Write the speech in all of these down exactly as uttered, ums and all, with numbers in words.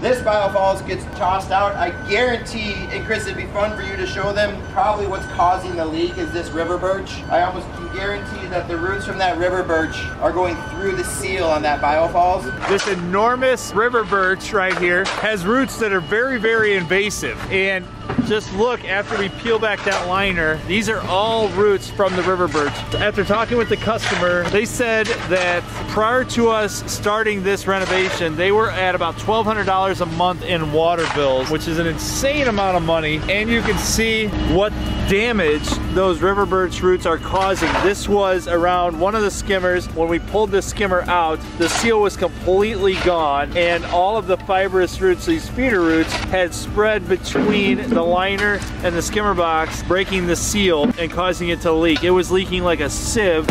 This biofalls gets tossed out. I guarantee, and Chris, it'd be fun for you to show them probably what's causing the leak is this river birch. I almost can guarantee that the roots from that river birch are going through the seal on that biofalls. This enormous river birch right here has roots that are very, very invasive. And just look, after we peel back that liner, these are all roots from the river birch. After talking with the customer, they said that prior to us starting this renovation, they were at about twelve hundred dollars a month in water bills, which is an insane amount of money. And you can see what damage those river birch roots are causing. This was around one of the skimmers. When we pulled this skimmer out, the seal was completely gone, and all of the fibrous roots, these feeder roots, had spread between the liner and the skimmer box, breaking the seal and causing it to leak. It was leaking like a sieve.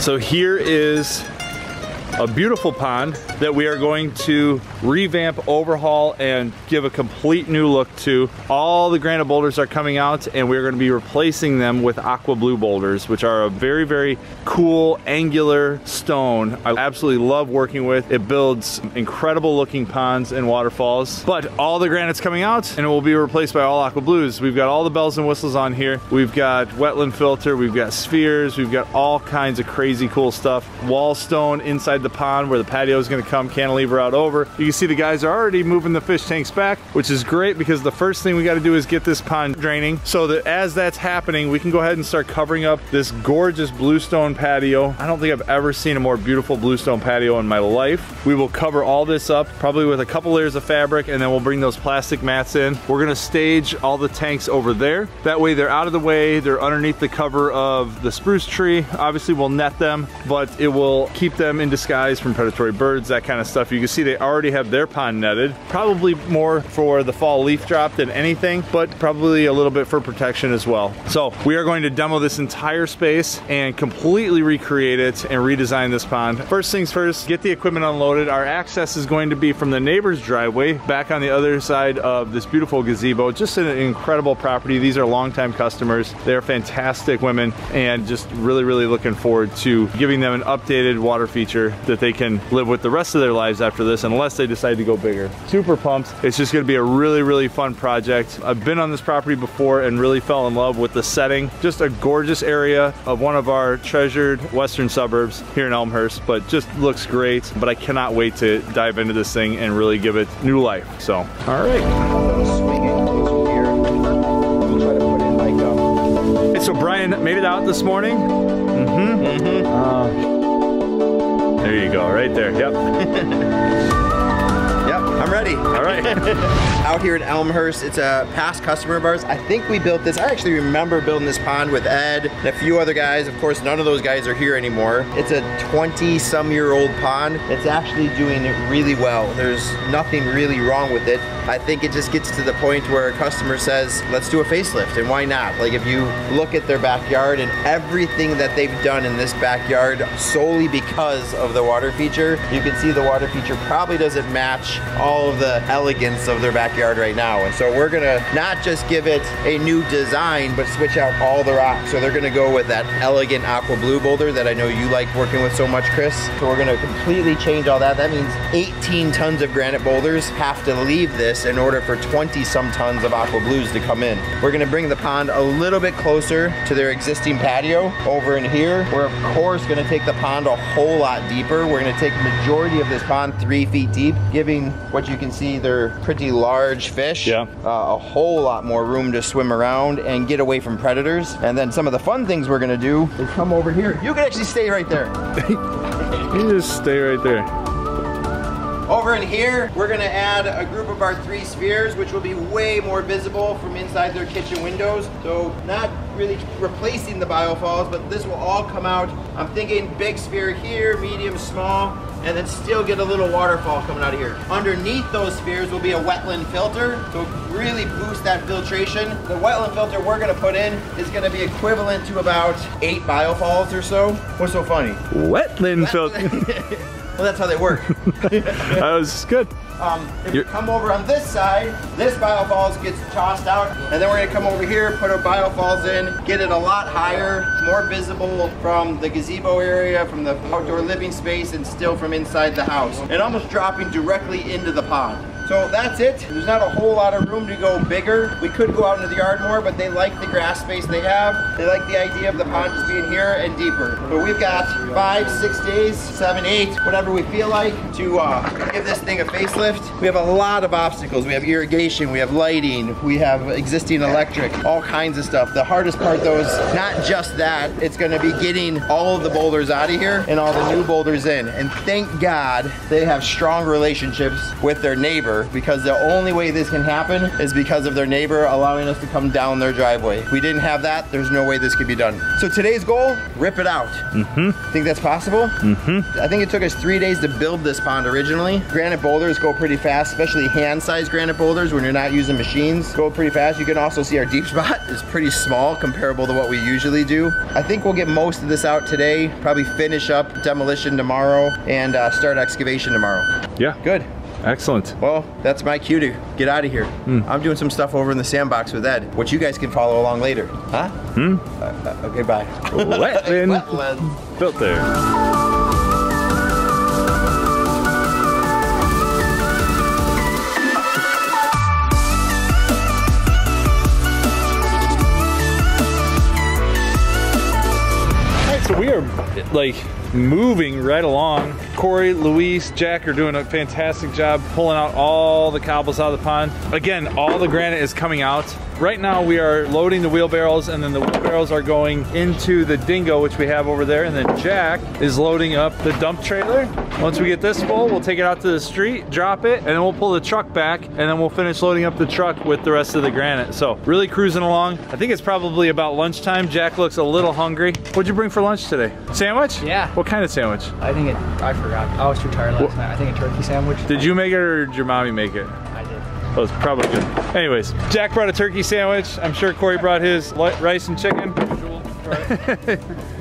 So here is a beautiful pond that we are going to revamp, overhaul, and give a complete new look to. All the granite boulders are coming out, and we're going to be replacing them with aqua blue boulders, which are a very, very cool angular stone I absolutely love working with. It builds incredible looking ponds and waterfalls. But all the granite's coming out, and it will be replaced by all aqua blues. We've got all the bells and whistles on here. We've got wetland filter, we've got spheres, we've got all kinds of crazy cool stuff. Wall stone inside the pond where the patio is going to come, cantilever out over. You can see the guys are already moving the fish tanks back, which is great, because the first thing we got to do is get this pond draining, so that as that's happening, we can go ahead and start covering up this gorgeous bluestone patio. I don't think I've ever seen a more beautiful bluestone patio in my life. We will cover all this up, probably with a couple layers of fabric, and then we'll bring those plastic mats in. We're going to stage all the tanks over there. That way they're out of the way, they're underneath the cover of the spruce tree. Obviously we'll net them, but it will keep them in disguise from predatory birds, that kind of stuff. You can see they already have their pond netted, probably more for the fall leaf drop than anything, but probably a little bit for protection as well. So we are going to demo this entire space and completely recreate it and redesign this pond. First things first, get the equipment unloaded. Our access is going to be from the neighbor's driveway back on the other side of this beautiful gazebo. Just an incredible property. These are longtime customers. They're fantastic women, and just really, really looking forward to giving them an updated water feature that they can live with the rest of their lives after this, unless they decide to go bigger. Super pumped. It's just gonna be a really, really fun project. I've been on this property before and really fell in love with the setting. Just a gorgeous area of one of our treasured western suburbs here in Elmhurst, but just looks great. But I cannot wait to dive into this thing and really give it new life. So, all right. So Brian made it out this morning. Mm-hmm, mm-hmm. Uh, There you go, right there, yep. Yep, I'm ready. All right. Out here at Elmhurst, it's a past customer of ours. I think we built this, I actually remember building this pond with Ed and a few other guys. Of course, none of those guys are here anymore. It's a twenty some year old pond. It's actually doing really well. There's nothing really wrong with it. I think it just gets to the point where a customer says, let's do a facelift, and why not? Like, if you look at their backyard and everything that they've done in this backyard solely because of the water feature, you can see the water feature probably doesn't match all of the elegance of their backyard right now. And so we're gonna not just give it a new design, but switch out all the rocks. So they're gonna go with that elegant aqua blue boulder that I know you like working with so much, Chris. So we're gonna completely change all that. That means eighteen tons of granite boulders have to leave this in order for twenty some tons of aqua blues to come in. We're gonna bring the pond a little bit closer to their existing patio over in here. We're of course gonna take the pond a whole lot deeper. We're gonna take the majority of this pond three feet deep, giving what you can see, they're pretty large fish, yeah. uh, a whole lot more room to swim around and get away from predators. And then some of the fun things we're gonna do is come over here. You can actually stay right there. You just stay right there. Over in here, we're gonna add a group of our three spheres, which will be way more visible from inside their kitchen windows. So not really replacing the biofalls, but this will all come out. I'm thinking big sphere here, medium, small, and then still get a little waterfall coming out of here. Underneath those spheres will be a wetland filter, so really boost that filtration. The wetland filter we're gonna put in is gonna be equivalent to about eight biofalls or so. What's so funny? Wetland, wetland filter. Well, that's how they work. That was good. Um, if you come over on this side, this biofalls gets tossed out, and then we're gonna come over here, put our biofalls in, get it a lot higher, more visible from the gazebo area, from the outdoor living space, and still from inside the house, and almost dropping directly into the pond. So that's it. There's not a whole lot of room to go bigger. We could go out into the yard more, but they like the grass space they have. They like the idea of the pond just being here and deeper. But we've got five, six days, seven, eight, whatever we feel like to uh, give this thing a facelift. We have a lot of obstacles. We have irrigation, we have lighting, we have existing electric, all kinds of stuff. The hardest part though is not just that. It's gonna be getting all of the boulders out of here and all the new boulders in. And thank God they have strong relationships with their neighbors, because the only way this can happen is because of their neighbor allowing us to come down their driveway. If we didn't have that, there's no way this could be done. So today's goal, rip it out. Mm-hmm. Think that's possible? Mm-hmm. I think it took us three days to build this pond originally. Granite boulders go pretty fast, especially hand-sized granite boulders when you're not using machines. Go pretty fast. You can also see our deep spot is pretty small, comparable to what we usually do. I think we'll get most of this out today, probably finish up demolition tomorrow, and uh, start excavation tomorrow. Yeah. Good. Excellent. Well, that's my cue to get out of here. Mm. I'm doing some stuff over in the sandbox with Ed, which you guys can follow along later. Huh? Hmm? Uh, okay, bye. Wetland. Wetland. Built there. We are like moving right along. Corey, Luis, Jack are doing a fantastic job pulling out all the cobbles out of the pond. Again, all the granite is coming out. Right now we are loading the wheelbarrows, and then the wheelbarrows are going into the dingo, which we have over there, and then Jack is loading up the dump trailer. Once we get this full, we'll take it out to the street, drop it, and then we'll pull the truck back, and then we'll finish loading up the truck with the rest of the granite. So really cruising along. I think it's probably about lunchtime. Jack looks a little hungry. What'd you bring for lunch today? Sandwich? Yeah. What kind of sandwich? I think it, I forgot. I was too tired last what? night. I think a turkey sandwich. Did you make it or did your mommy make it? I did. That was probably good. Anyways, Jack brought a turkey sandwich. I'm sure Corey brought his rice and chicken.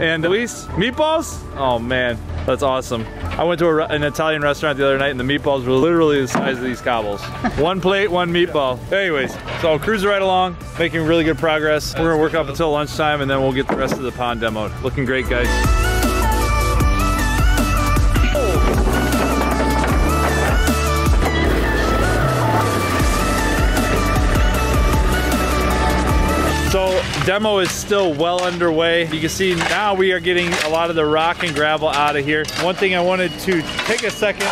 And Luis, meatballs? Oh man, that's awesome. I went to a, an Italian restaurant the other night and the meatballs were literally the size of these cobbles. One plate, one meatball. Anyways, so cruising right along, making really good progress. We're gonna work up until lunchtime and then we'll get the rest of the pond demoed. Looking great, guys. So demo is still well underway. You can see now we are getting a lot of the rock and gravel out of here. One thing I wanted to take a second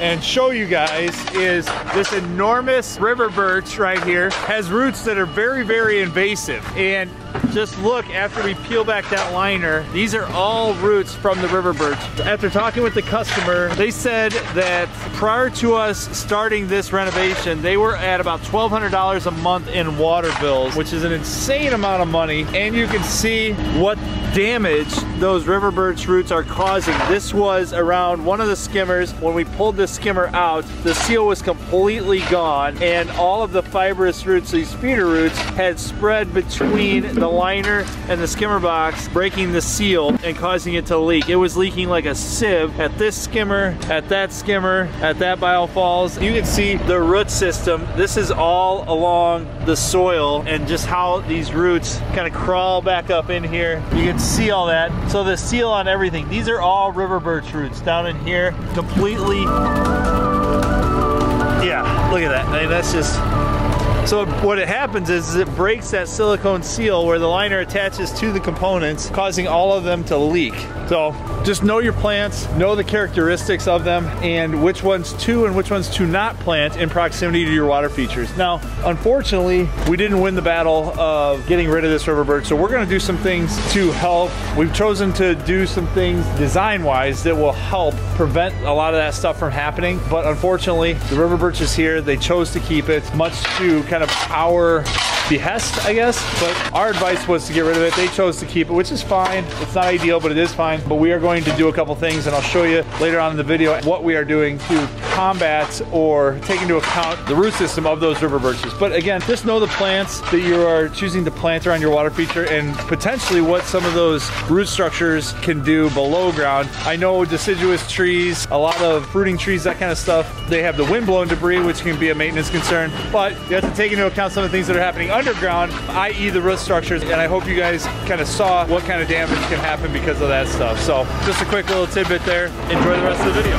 and show you guys is this enormous river birch right here has roots that are very, very invasive. And just look, after we peel back that liner, these are all roots from the river birch. After talking with the customer, they said that prior to us starting this renovation, they were at about twelve hundred dollars a month in water bills, which is an insane amount of money. And you can see what damage those river birch roots are causing. This was around one of the skimmers. When we pulled this skimmer out, the seal was completely gone, and all of the fibrous roots, these feeder roots, had spread between the the liner and the skimmer box, breaking the seal and causing it to leak. It was leaking like a sieve at this skimmer, at that skimmer, at that biofalls. You can see the root system. This is all along the soil and just how these roots kind of crawl back up in here. You can see all that. So the seal on everything. These are all river birch roots down in here, completely. Yeah, look at that. I mean, that's just. So what it happens is, is it breaks that silicone seal where the liner attaches to the components, causing all of them to leak. So just know your plants, know the characteristics of them, and which ones to and which ones to not plant in proximity to your water features. Now, unfortunately, we didn't win the battle of getting rid of this river birch, so we're gonna do some things to help. We've chosen to do some things design-wise that will help prevent a lot of that stuff from happening, but unfortunately, the river birch is here. They chose to keep it, much to kind of our behest, I guess. But our advice was to get rid of it. They chose to keep it, which is fine. It's not ideal, but it is fine. But we are going to do a couple things, and I'll show you later on in the video what we are doing to combat or take into account the root system of those river birches. But again, just know the plants that you are choosing to plant around your water feature and potentially what some of those root structures can do below ground. I know deciduous trees, a lot of fruiting trees, that kind of stuff, they have the wind-blown debris, which can be a maintenance concern, but you have to take into account some of the things that are happening underground, i e the root structures, and I hope you guys kind of saw what kind of damage can happen because of that stuff. So just a quick little tidbit there. Enjoy the rest of the video.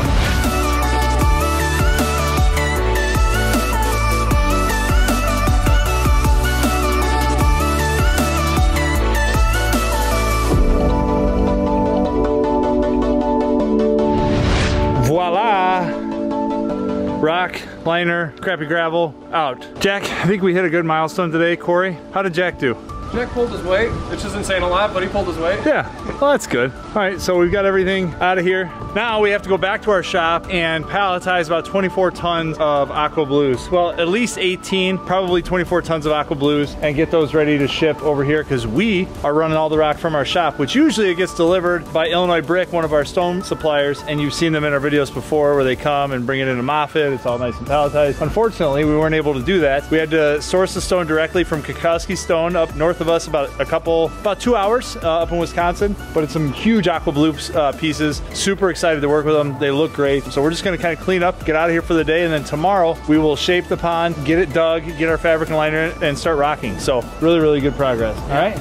Rock, liner, crappy gravel, out. Jack, I think we hit a good milestone today. Corey, how did Jack do? Jack pulled his weight, which isn't saying a lot, but he pulled his weight. Yeah, well, that's good. All right, so we've got everything out of here. Now we have to go back to our shop and palletize about twenty-four tons of Aqua Blues. Well, at least eighteen, probably twenty-four tons of Aqua Blues, and get those ready to ship over here because we are running all the rock from our shop, which usually it gets delivered by Illinois Brick, one of our stone suppliers, and you've seen them in our videos before where they come and bring it into Moffitt. It's all nice and palletized. Unfortunately, we weren't able to do that. We had to source the stone directly from Kakoski Stone up north of us, about a couple, about two hours uh, up in Wisconsin, but it's some huge Aqua Blue uh, pieces. Super excited to work with them. They look great. So we're just gonna kind of clean up, get out of here for the day, and then tomorrow we will shape the pond, get it dug, get our fabric and liner in, and start rocking. So really, really good progress. All right,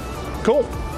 cool.